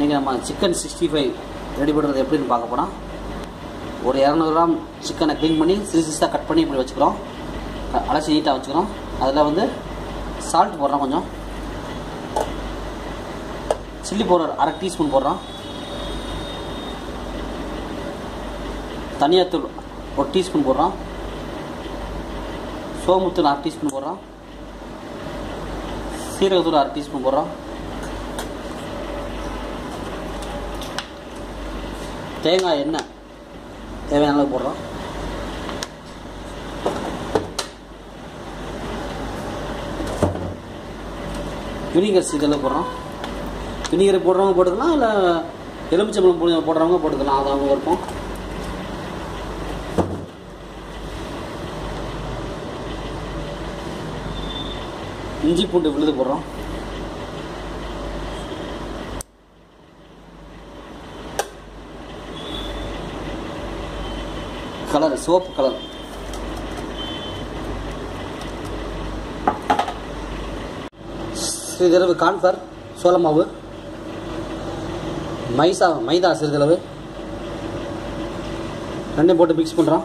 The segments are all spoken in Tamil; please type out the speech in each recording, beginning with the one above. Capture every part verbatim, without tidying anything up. இன்றைக்கி நம்ம சிக்கன் சிக்ஸ்டி ஃபைவ் ரெடி பண்ணுறது எப்படின்னு பார்க்க போனால், ஒரு இரநூறு கிராம் சிக்கனை க்ளீன் பண்ணி சிறு சிறுசாக கட் பண்ணி இப்படி வச்சுக்கிறோம், அலசி நீட்டாக வச்சுக்கிறோம். அதில் வந்து சால்ட் போடுறோம், கொஞ்சம் சில்லி பவுடர் அரை டீஸ்பூன் போடுறோம், தனியாத்தூள் ஒரு டீஸ்பூன் போடுறோம், சோமுத்தூள் அரை டீஸ்பூன் போடுறோம், சீரகத்தூள் அரை டீஸ்பூன் போடுறோம், தேங்காய் எண்ணெய் தேவையான அளவு போடுறோம், வினிகர் சீக்கிரம் போடுறோம். வினிகர் போடுறவங்க போட்டுக்கலாம், இல்லை எலுமிச்சம்பழம் போடுறவங்க போட்டுக்கலாம், அது அவங்க விருப்பம். இஞ்சி பூண்டு விழுது போடுறோம், கலர் சோப்பு கலர், சிறிதளவு கான்ஃபிளவர் சோளமாவு, மைசா மைதா சிறிதளவு, ரெண்டையும் போட்டு மிக்ஸ் பண்ணுறோம்.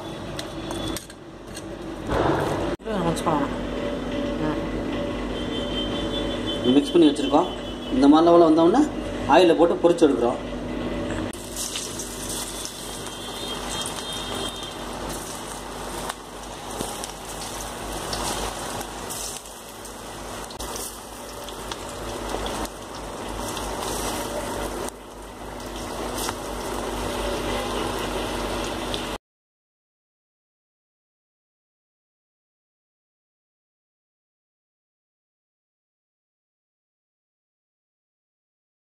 மிக்ஸ் பண்ணி வச்சுருக்கோம். இந்த மாதிரி லெவலில் வந்தோடனே ஆயிலில் போட்டு பொரிச்சு எடுக்கிறோம்.